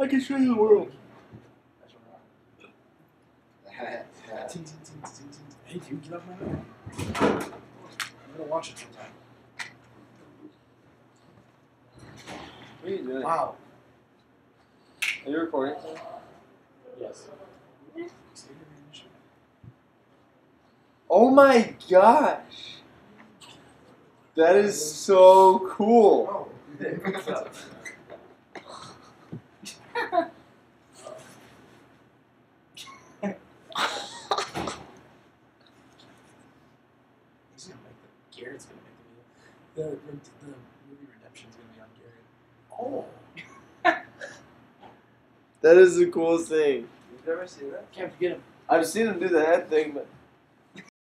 I can show you the world. Hey, dude, get off my neck. I'm gonna watch it sometime. What are you doing? Wow. Are you recording? Yes. Oh my gosh! That is so cool! Garrett's gonna make the video. The movie Redemption's gonna be on Garrett. Oh! That is the coolest thing. You've never seen that? Can't forget him. I've seen him do the head thing, but.